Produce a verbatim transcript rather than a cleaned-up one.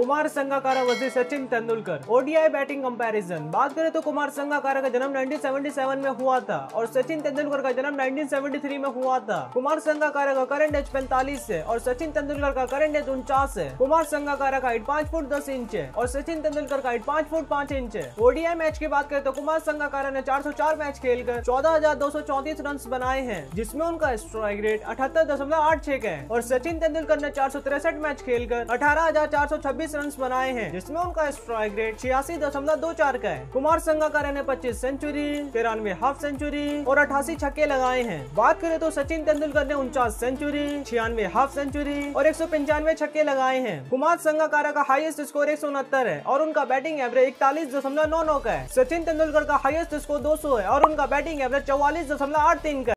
Kumar Sangakkara versus Sachin Tendulkar ODI batting comparison. बात करें तो कुमार संगकारा का जन्म उन्नीस सौ सतहत्तर में हुआ था और सचिन तेंदुलकर का जन्म उन्नीस सौ तिहत्तर में हुआ था। कुमार संगकारा का करंट एज पैंतालीस है और सचिन तेंदुलकर का करंट एज उनचास है। कुमार संगकारा का हाइट पाँच फुट दस इंच है और सचिन तेंदुलकर का हाइट पाँच फुट पाँच इंच है। ओडीआई मैच की बात करें तो कुमार संगकारा ने चार सौ चार मैच खेल कर चौदह हजार दो सौ चौतीस रन बनाए हैं, जिसमें उनका स्ट्राइक रेट अठहत्तर दशमलव आठ छह है और सचिन तेंदुलकर ने चार सौ तिरसठ मैच खेल कर अठारह हजार चार सौ छब्बीस रन बनाए हैं, जिसमें उनका स्ट्राइक रेट छियासी दशमलव दो चार का है। कुमार संगकारा ने पच्चीस सेंचुरी, तिरानवे हाफ सेंचुरी और अठासी छक्के लगाए हैं। बात करें तो सचिन तेंदुलकर ने उनचास सेंचुरी, छियानवे हाफ सेंचुरी और एक सौ पंचानवे छक्के लगाए हैं। कुमार संगकारा का हाईएस्ट स्कोर एक सौ उनहत्तर है और उनका बैटिंग एवरेज इकतालीस दशमलव नौ नौ का है। सचिन तेंदुलकर का हाईएस्ट स्कोर दो सौ है और उनका बैटिंग एवरेज चौवालीस दशमलव आठ तीन का है।